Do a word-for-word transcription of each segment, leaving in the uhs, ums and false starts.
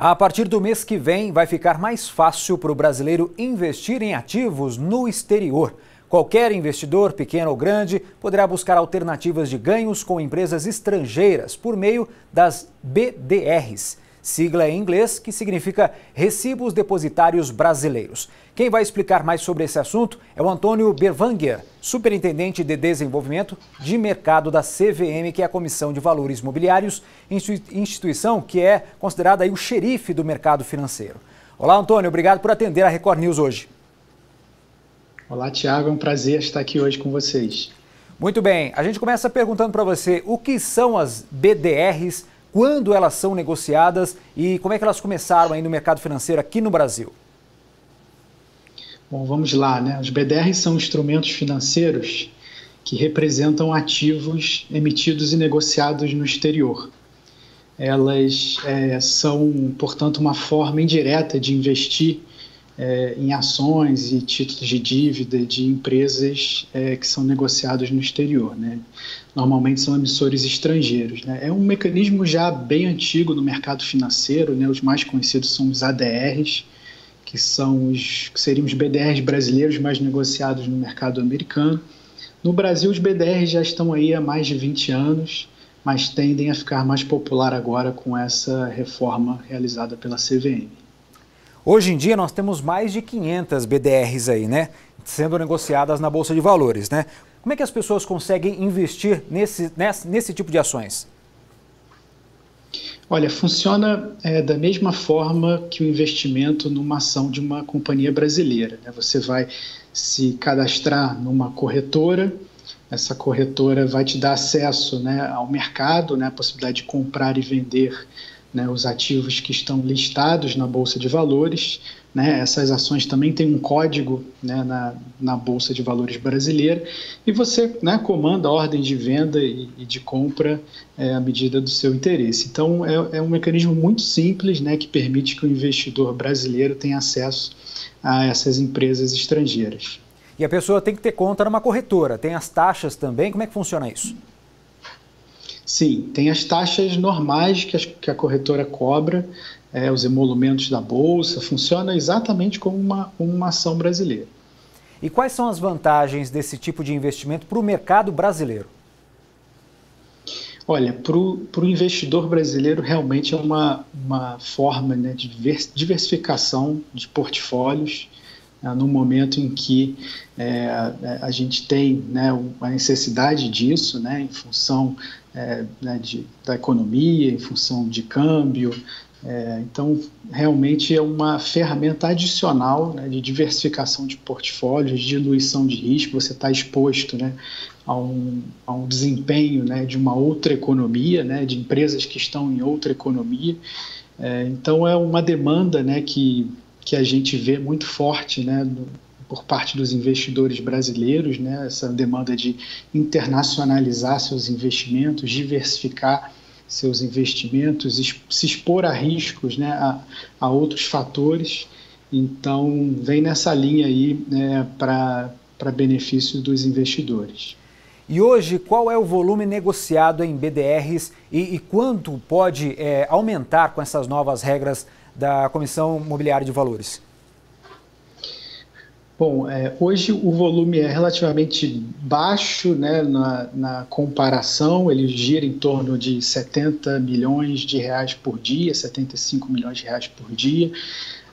A partir do mês que vem, vai ficar mais fácil para o brasileiro investir em ativos no exterior. Qualquer investidor, pequeno ou grande, poderá buscar alternativas de ganhos com empresas estrangeiras por meio das B D Rs, sigla em inglês que significa Recibos Depositários Brasileiros. Quem vai explicar mais sobre esse assunto é o Antonio Berwanger, superintendente de desenvolvimento de mercado da C V M, que é a Comissão de Valores Imobiliários, instituição que é considerada aí o xerife do mercado financeiro. Olá, Antônio, obrigado por atender a Record News hoje. Olá, Tiago, é um prazer estar aqui hoje com vocês. Muito bem, a gente começa perguntando para você o que são as B D Rs, quando elas são negociadas e como é que elas começaram aí no mercado financeiro aqui no Brasil? Bom, vamos lá, né? Os B D Rs são instrumentos financeiros que representam ativos emitidos e negociados no exterior. Elas é, são, portanto, uma forma indireta de investir É, em ações e títulos de dívida de empresas é, que são negociados no exterior, né? Normalmente são emissores estrangeiros, né? É um mecanismo já bem antigo no mercado financeiro, né? Os mais conhecidos são os A D Rs, que são os que seriam os B D Rs brasileiros mais negociados no mercado americano. No Brasil, os B D Rs já estão aí há mais de vinte anos, mas tendem a ficar mais popular agora com essa reforma realizada pela C V M. Hoje em dia nós temos mais de quinhentas B D Rs aí, né, sendo negociadas na Bolsa de Valores, né? Como é que as pessoas conseguem investir nesse, nesse, nesse tipo de ações? Olha, funciona é, da mesma forma que o investimento numa ação de uma companhia brasileira, né? Você vai se cadastrar numa corretora, essa corretora vai te dar acesso, né, ao mercado, né, a possibilidade de comprar e vender, né, os ativos que estão listados na Bolsa de Valores, né, essas ações também têm um código, né, na, na Bolsa de Valores brasileira, e você, né, comanda a ordem de venda e, e de compra é, à medida do seu interesse. Então é, é um mecanismo muito simples, né, que permite que o investidor brasileiro tenha acesso a essas empresas estrangeiras. E a pessoa tem que ter conta numa corretora, tem as taxas também, como é que funciona isso? Sim, tem as taxas normais que, as, que a corretora cobra, é, os emolumentos da Bolsa, funciona exatamente como uma, uma ação brasileira. E quais são as vantagens desse tipo de investimento para o mercado brasileiro? Olha, para o investidor brasileiro realmente é uma, uma forma, né, de diversificação de portfólios, no momento em que é, a gente tem, né, a necessidade disso, né, em função é, né, de, da economia, em função de câmbio. É, então, realmente é uma ferramenta adicional, né, de diversificação de portfólios, de diluição de risco. Você está exposto, né, a, um, a um desempenho, né, de uma outra economia, né, de empresas que estão em outra economia. É, então, é uma demanda, né, que... que a gente vê muito forte, né, por parte dos investidores brasileiros, né, essa demanda de internacionalizar seus investimentos, diversificar seus investimentos, se expor a riscos, né, a, a outros fatores. Então, vem nessa linha aí, né, para para benefício dos investidores. E hoje, qual é o volume negociado em B D Rs e, e quanto pode é, aumentar com essas novas regras da Comissão Imobiliária de Valores? Bom, é, hoje o volume é relativamente baixo, né, na, na comparação, ele gira em torno de setenta milhões de reais por dia, setenta e cinco milhões de reais por dia,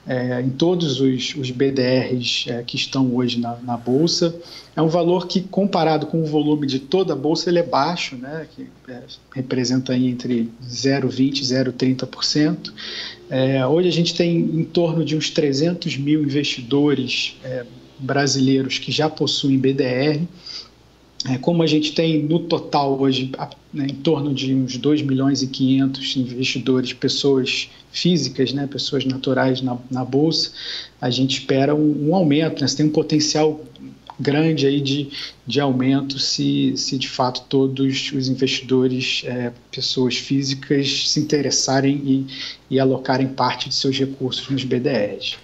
é, em todos os, os B D Rs é, que estão hoje na, na Bolsa. É um valor que, comparado com o volume de toda a Bolsa, ele é baixo, né, que é, representa aí entre zero vírgula vinte por cento e zero vírgula trinta por cento. É, hoje a gente tem em torno de uns trezentos mil investidores é, brasileiros que já possuem B D R. É, como a gente tem no total hoje, né, em torno de uns dois milhões e quinhentos investidores, pessoas físicas, né, pessoas naturais na, na Bolsa, a gente espera um, um aumento, né, tem um potencial grande aí de, de aumento se, se de fato todos os investidores, é, pessoas físicas, se interessarem e, e alocarem parte de seus recursos nos B D Rs.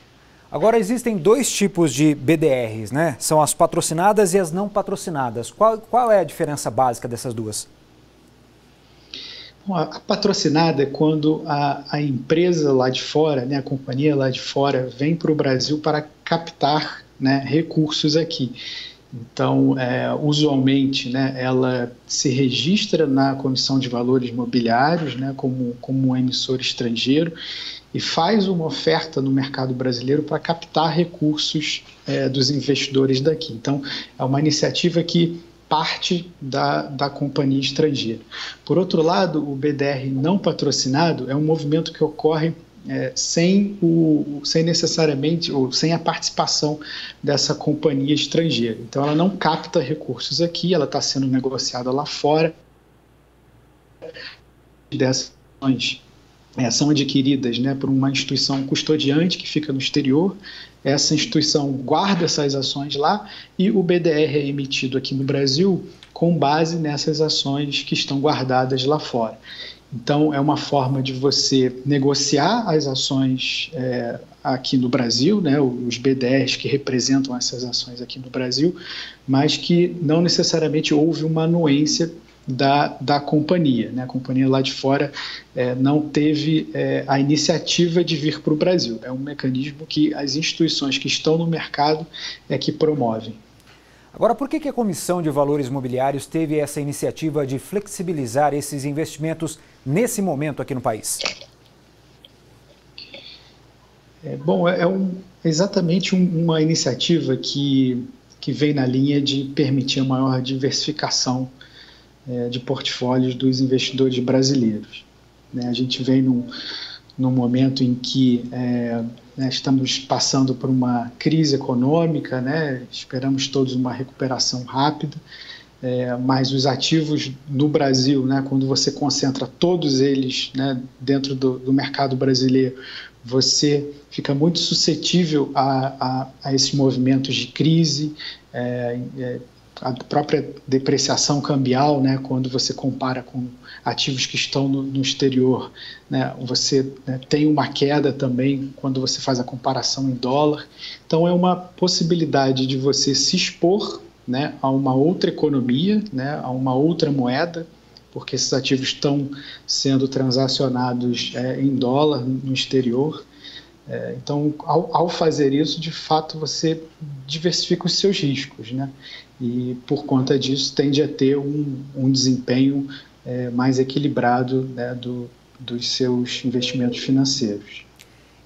Agora existem dois tipos de B D Rs, né? São as patrocinadas e as não patrocinadas. Qual, qual é a diferença básica dessas duas? A patrocinada é quando a, a empresa lá de fora, né, a companhia lá de fora, vem para o Brasil para captar, né, recursos aqui. Então, é, usualmente, né, ela se registra na Comissão de Valores Mobiliários, né, como, como um emissor estrangeiro, e faz uma oferta no mercado brasileiro para captar recursos é, dos investidores daqui. Então, é uma iniciativa que parte da, da companhia estrangeira. Por outro lado, o B D R não patrocinado é um movimento que ocorre é, sem, o, sem necessariamente, ou sem a participação dessa companhia estrangeira. Então, ela não capta recursos aqui, ela está sendo negociada lá fora. Dessas ações é, são adquiridas, né, por uma instituição custodiante que fica no exterior. Essa instituição guarda essas ações lá e o B D R é emitido aqui no Brasil com base nessas ações que estão guardadas lá fora. Então, é uma forma de você negociar as ações é, aqui no Brasil, né, os B D Rs que representam essas ações aqui no Brasil, mas que não necessariamente houve uma anuência Da, da companhia, né? A companhia lá de fora é, não teve é, a iniciativa de vir para o Brasil. É um mecanismo que as instituições que estão no mercado é que promovem. Agora, por que que a Comissão de Valores Mobiliários teve essa iniciativa de flexibilizar esses investimentos nesse momento aqui no país? É, bom, é, é um, exatamente um, uma iniciativa que, que vem na linha de permitir a maior diversificação de portfólios dos investidores brasileiros. A gente vem num, num momento em que é, estamos passando por uma crise econômica, né? Esperamos todos uma recuperação rápida, é, mas os ativos no Brasil, né, quando você concentra todos eles, né, dentro do, do mercado brasileiro, você fica muito suscetível a, a, a esses movimentos de crise, é, é, a própria depreciação cambial, né, quando você compara com ativos que estão no, no exterior, né, você, né, tem uma queda também quando você faz a comparação em dólar. Então, é uma possibilidade de você se expor, né, a uma outra economia, né, a uma outra moeda, porque esses ativos estão sendo transacionados é, em dólar no exterior. É, então, ao, ao fazer isso, de fato, você diversifica os seus riscos, né? E por conta disso tende a ter um, um desempenho é, mais equilibrado, né, do, dos seus investimentos financeiros.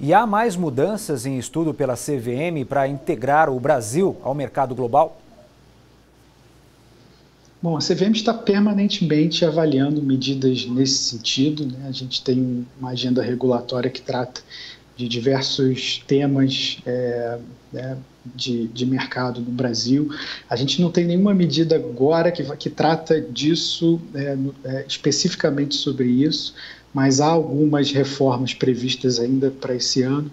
E há mais mudanças em estudo pela C V M para integrar o Brasil ao mercado global? Bom, a C V M está permanentemente avaliando medidas nesse sentido, né? A gente tem uma agenda regulatória que trata de diversos temas é, né, de, de mercado no Brasil. A gente não tem nenhuma medida agora que, que trata disso, é, é, especificamente sobre isso, mas há algumas reformas previstas ainda para esse ano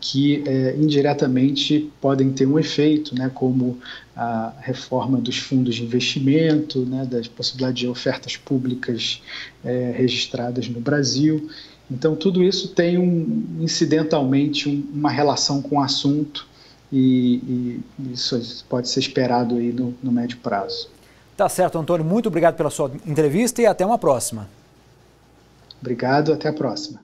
que é, indiretamente podem ter um efeito, né, como a reforma dos fundos de investimento, né, das possibilidades de ofertas públicas é, registradas no Brasil. Então, tudo isso tem, um, incidentalmente, um, uma relação com o assunto e, e isso pode ser esperado aí no, no médio prazo. Tá certo, Antônio. Muito obrigado pela sua entrevista e até uma próxima. Obrigado, até a próxima.